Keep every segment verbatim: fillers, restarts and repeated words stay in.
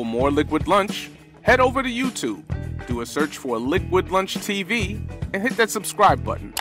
For more Liquid Lunch, head over to YouTube, do a search for Liquid Lunch T V, and hit that subscribe button.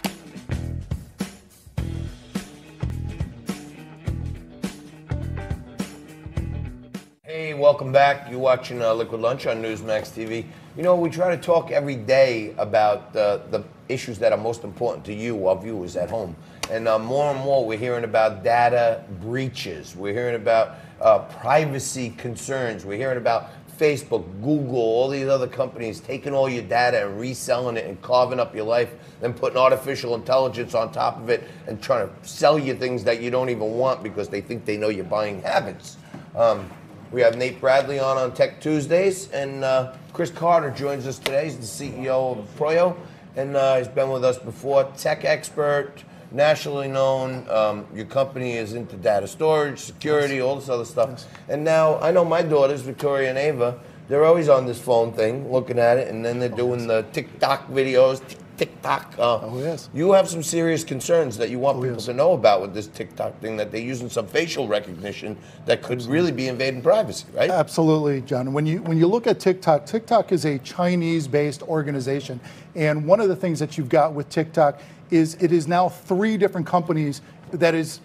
Hey, welcome back. You're watching uh, Liquid Lunch on Newsmax T V. You know, we try to talk every day about uh, the issues that are most important to you, our viewers at home. And uh, more and more, we're hearing about data breaches. We're hearing about uh, privacy concerns. We're hearing about Facebook, Google, all these other companies taking all your data and reselling it and carving up your life, then putting artificial intelligence on top of it and trying to sell you things that you don't even want because they think they know your buying habits. Um, we have Nate Bradley on on Tech Tuesdays, and uh, Chris Carter joins us today. He's the C E O of Proyo, and uh, he's been with us before, tech expert, nationally known. Um, your company is into data storage, security, yes, all this other stuff. Yes. And now, I know my daughters, Victoria and Ava, they're always on this phone thing, looking at it, and then they're oh, doing yes. the TikTok videos, TikTok. Uh, oh, yes. You have some serious concerns that you want oh, people yes. to know about with this TikTok thing, that they're using some facial recognition that could Absolutely. really be invading privacy, right? Absolutely, John. When you, when you look at TikTok, TikTok is a Chinese-based organization. And one of the things that you've got with TikTok is it is now three different companies that is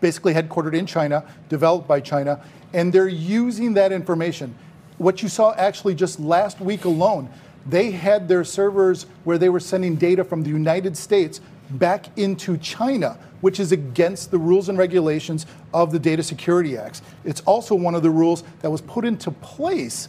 basically headquartered in China, developed by China, and they're using that information. What you saw actually just last week alone, they had their servers where they were sending data from the United States back into China, which is against the rules and regulations of the Data Security Act. It's also one of the rules that was put into place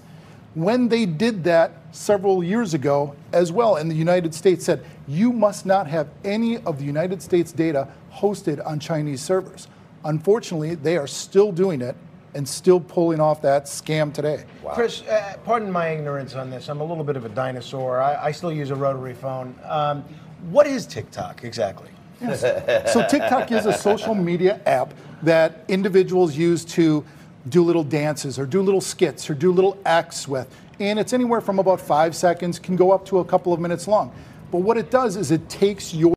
when they did that several years ago as well, and the United States said, you must not have any of the United States data hosted on Chinese servers. Unfortunately, they are still doing it and still pulling off that scam today. Wow. Chris, uh, pardon my ignorance on this. I'm a little bit of a dinosaur. I, I still use a rotary phone. Um, what is TikTok exactly? Yes. So TikTok is a social media app that individuals use to do little dances or do little skits or do little acts with. And it's anywhere from about five seconds, can go up to a couple of minutes long. But what it does is it takes your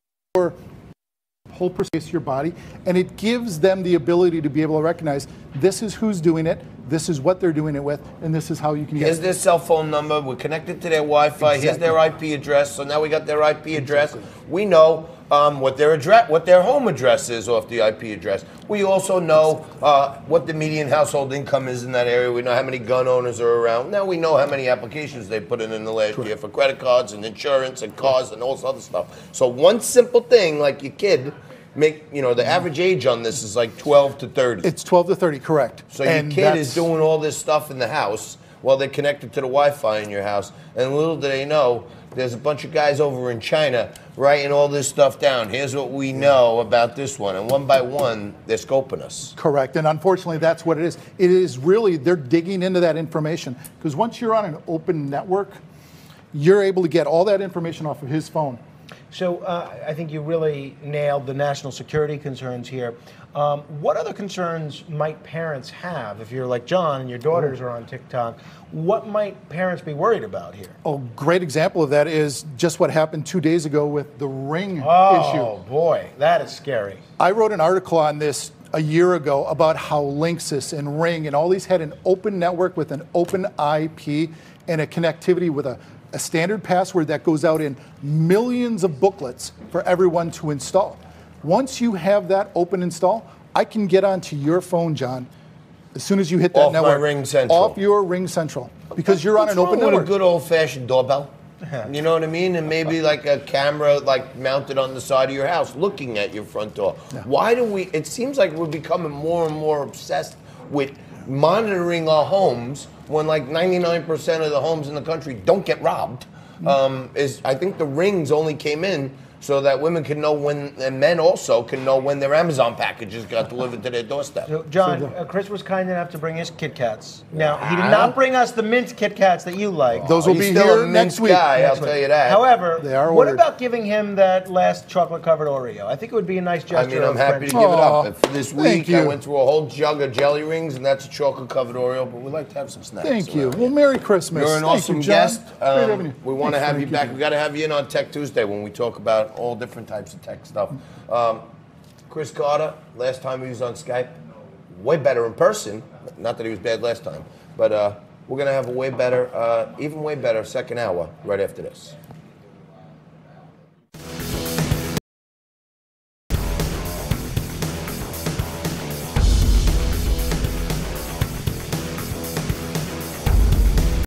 whole process, your body, and it gives them the ability to be able to recognize this is who's doing it, this is what they're doing it with, and this is how you can get it. Here's their cell phone number, we're connected to their Wi-Fi, exactly. Here's their I P address, so now we got their I P address. Exactly. We know um, what their address, what their home address is off the I P address. We also know uh, what the median household income is in that area. We know how many gun owners are around. Now we know how many applications they put in in the last Correct. year for credit cards and insurance and cars and all this other stuff. So one simple thing, like your kid, Make, you know, the average age on this is like twelve to thirty. It's twelve to thirty, correct. So and your kid is doing all this stuff in the house while they're connected to the Wi-Fi in your house. And little do they know, there's a bunch of guys over in China writing all this stuff down. Here's what we know about this one. And one by one, they're scoping us. Correct. And unfortunately, that's what it is. It is really, they're digging into that information. Because once you're on an open network, you're able to get all that information off of his phone. So uh, I think you really nailed the national security concerns here. Um, what other concerns might parents have if you're like John and your daughters are on TikTok? What might parents be worried about here? Oh, great example of that is just what happened two days ago with the Ring oh, issue. Oh boy, that is scary. I wrote an article on this a year ago about how Linksys and Ring and all these had an open network with an open I P and a connectivity with a a standard password that goes out in millions of booklets for everyone to install. Once you have that open install, I can get onto your phone, John, as soon as you hit that off network. Off my Ring Central. Off your Ring Central. Because you're What's on an open network. With a good old-fashioned doorbell? You know what I mean? And maybe like a camera like mounted on the side of your house looking at your front door. Yeah. Why do we, it seems like we're becoming more and more obsessed with monitoring our homes when like ninety-nine percent of the homes in the country don't get robbed. Um, is I think the Rings only came in so that women can know when, and men also can know when their Amazon packages got delivered to their doorstep. So John, uh, Chris was kind enough to bring his Kit Kats. Now, he did not bring us the mint Kit Kats that you like. Those will He's be still here a mint next week. Guy, next I'll week. tell you that. However, they are what about giving him that last chocolate-covered Oreo? I think it would be a nice gesture. I mean, I'm happy friend. to give Aww. it up. But for this week, I went through a whole jug of jelly rings, and that's a chocolate-covered Oreo, but we'd like to have some snacks. Thank you. Well, Merry Christmas. You're an Thank awesome you, guest. Um, we want to have you back. We've got to have you in on Tech Tuesday when we talk about all different types of tech stuff. Um, Chris Carter, last time he was on Skype, way better in person. Not that he was bad last time, but uh, We're going to have a way better, uh, even way better second hour right after this.